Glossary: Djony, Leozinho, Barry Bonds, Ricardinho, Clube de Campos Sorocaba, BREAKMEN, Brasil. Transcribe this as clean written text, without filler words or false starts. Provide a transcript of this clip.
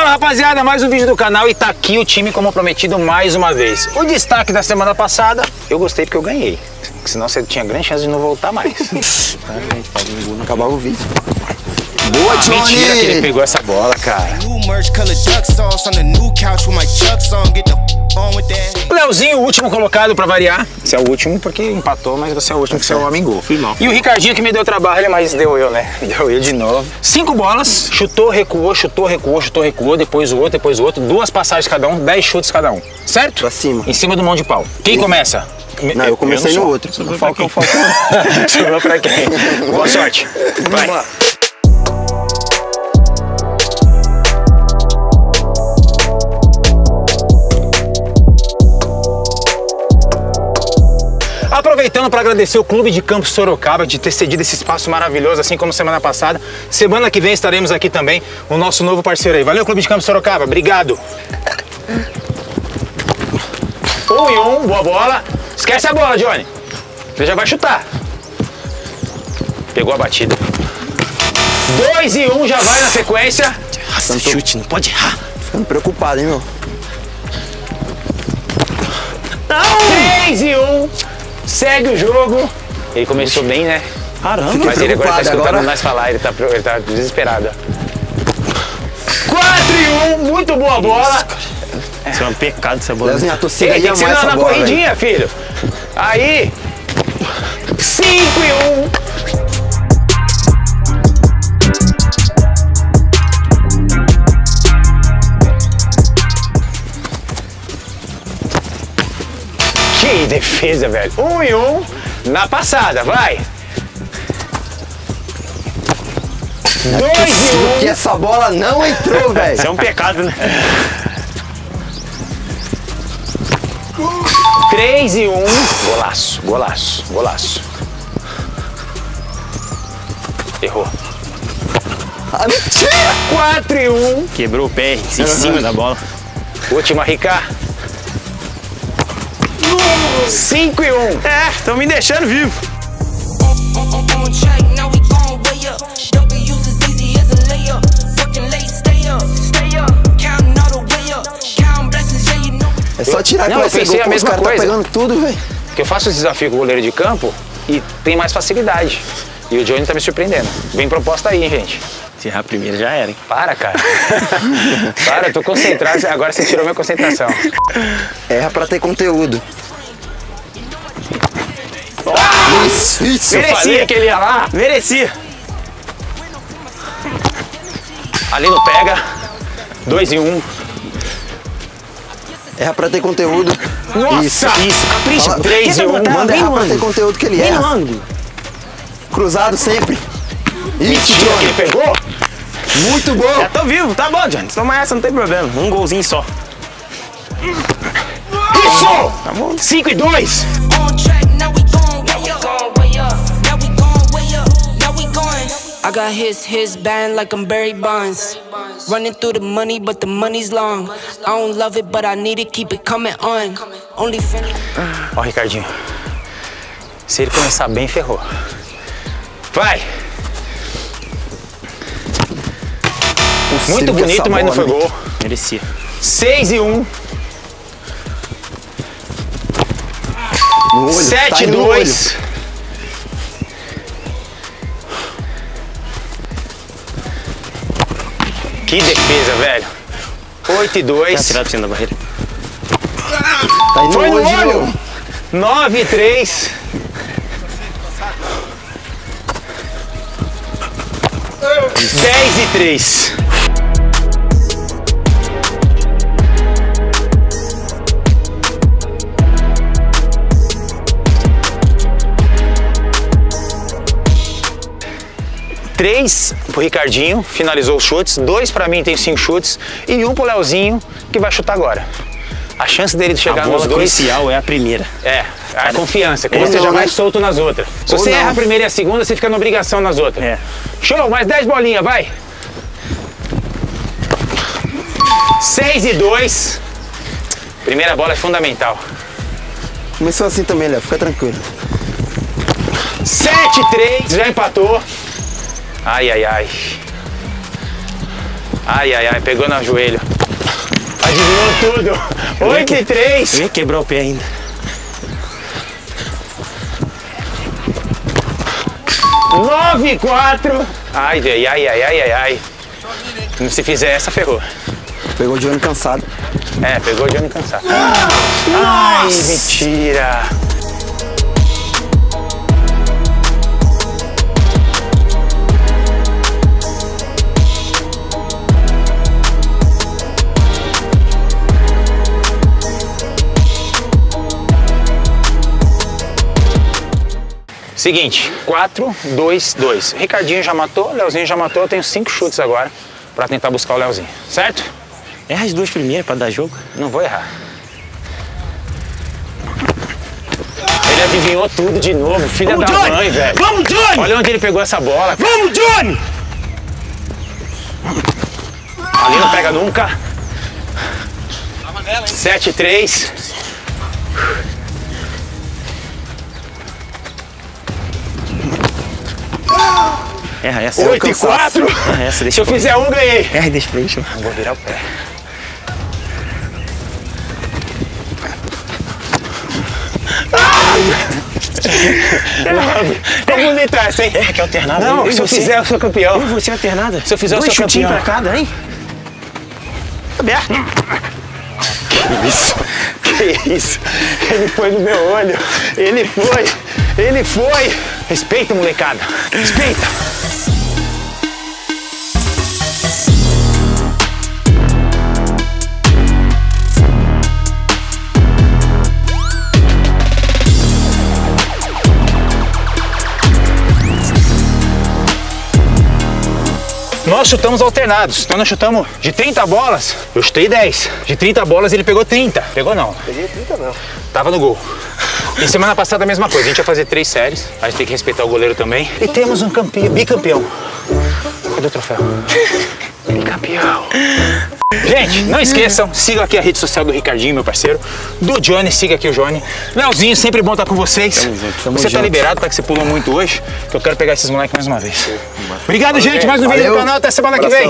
Fala, rapaziada, mais um vídeo do canal e tá aqui o time como prometido mais uma vez. O destaque da semana passada, eu gostei porque eu ganhei, porque senão você tinha grande chance de não voltar mais. Tá, gente, pode me não acabar o vídeo. Boa, Djony! Mentira que ele pegou essa bola, cara. Leozinho, o último colocado pra variar. Você é o último porque empatou, mas você é o último porque você é o homem gol. E o Ricardinho que me deu trabalho, mas deu eu, né? Deu eu de novo. 5 bolas, chutou, recuou, chutou, recuou, chutou, recuou, depois o outro, Duas passagens cada um, 10 chutes cada um. Certo? Pra cima. Em cima do mão de pau. Quem começa? Não, eu comecei no outro. Sobrou pra quem? Sobrou pra quem? Boa sorte. Vai. Vamos lá. Aproveitando para agradecer o Clube de Campos Sorocaba de ter cedido esse espaço maravilhoso, assim como semana passada. Semana que vem estaremos aqui também, o nosso novo parceiro aí. Valeu, Clube de Campos Sorocaba, obrigado. 1 e 1, boa bola. Esquece a bola, Djony. Você já vai chutar. Pegou a batida. 2 e 1, já vai na sequência. Nossa, chute, não pode errar. Tô ficando preocupado, hein, meu. Não! 3 e 1. Segue o jogo. Ele começou bem, né? Caramba, mas ele agora tá escutando nós falar, ele tá desesperado. 4 e 1, muito boa bola. Isso é um pecado essa bola. Leozinho, a torcida ia amar essa bola. Tem que ser na corridinha, filho. Aí, 5 e 1. Que defesa, velho. 1 e 1 na passada, vai. 2 e 1. Que essa bola não entrou, velho. Isso é um pecado, né? 3 e 1. Golaço, golaço, golaço. Errou. Ah, mentira! 4 e 1. Quebrou o pé em cima da bola. Última, Rica. 5 e 1. É, estão me deixando vivo. É só tirar com esse gol, porque os caras estão pegando tudo, velho. Porque eu faço esse desafio com o goleiro de campo e tem mais facilidade. E o Djony tá me surpreendendo. Vem proposta aí, hein, gente. Se errar primeiro já era, hein? Para, cara. Para, eu tô concentrado. Agora você tirou minha concentração. Erra pra ter conteúdo. Ah, isso, merecia que ele ia lá. Merecia. Ali não pega. 2 e 1. Erra pra ter conteúdo. Nossa, isso. Capricha. 3 e 1. Manda errar pra ter conteúdo que ele erra. Cruzado sempre. Isso, Djony. Ele pegou. Muito bom. Já tô vivo. Tá bom, Djony. Se tomar essa não tem problema. Um golzinho só. Isso! Tá bom. 5 e 2. I got his band like I'm Barry Bonds. Running through the money, but the money's long. I don't love it, but I need to keep it coming on. Only finish. Ó, Ricardinho. Se ele começar bem, ferrou. Vai! Muito bonito, mas não foi gol. Merecia. 6 e 1. 7 e 2. Que defesa, velho. 8 e 2. Tá tirado assim da barreira. Tá indo. Foi no olho. 9 e 3. Isso. 10 e 3. Três pro Ricardinho, finalizou os chutes. 2 pra mim, tem 5 chutes. E 1 pro Leozinho, que vai chutar agora. A chance dele de chegar nos dois... crucial é a primeira. É, a confiança, que você já vai solto nas outras. Se você erra a primeira e a segunda, você fica na obrigação nas outras. É. Show, mais 10 bolinhas, vai! 6 e 2. Primeira bola é fundamental. Começou assim também, Léo, fica tranquilo. 7 e 3, já empatou. Ai, ai, ai. Ai, ai, ai, pegou no joelho. Adivinhou tudo. 8 e 3. Vê, quebrou o pé ainda. Oh. 9 e 4. Ai, ai, ai, ai, ai, ai. Se fizer essa, ferrou. Pegou o Djony cansado. É, pegou o Djony cansado. Ah, ai, nossa. Mentira. Seguinte, 4, 2, 2. Ricardinho já matou, Leozinho já matou. Eu tenho 5 chutes agora pra tentar buscar o Leozinho, certo? Erra as duas primeiras pra dar jogo. Não vou errar. Ele adivinhou tudo de novo, filha da mãe, velho. Vamos, Djony! Olha onde ele pegou essa bola. Vamos, Djony! Ali não pega nunca. 7, 3. Erra essa. 8 e 4. Se eu fizer um, ganhei. Erra, deixa pra última. Vou virar o pé. Vamos deitar essa, hein? É, que alternada. Não, eu se eu fizer, eu sou campeão. Eu vou ser alternada. Se eu fizer, eu sou campeão. 2 chutinhos pra cada, hein? Aberto. Que isso? Que isso? Ele foi no meu olho. Ele foi. Ele foi. Respeita, molecada. Respeita. Nós chutamos alternados, então nós chutamos de 30 bolas, eu chutei 10. De 30 bolas ele pegou 30. Pegou não. Peguei 30 não. Tava no gol. E semana passada a mesma coisa, a gente ia fazer 3 séries, a gente tem que respeitar o goleiro também. E temos um campeão, bicampeão. Cadê o troféu? Bicampeão. Gente, não esqueçam, sigam aqui a rede social do Ricardinho, meu parceiro. Do Djony, siga aqui o Djony. Leozinho, sempre bom estar com vocês. Você tá liberado, tá? Que você pulou muito hoje, que eu quero pegar esses moleques mais uma vez. Obrigado, gente. Mais um vídeo do canal. Até semana que vem.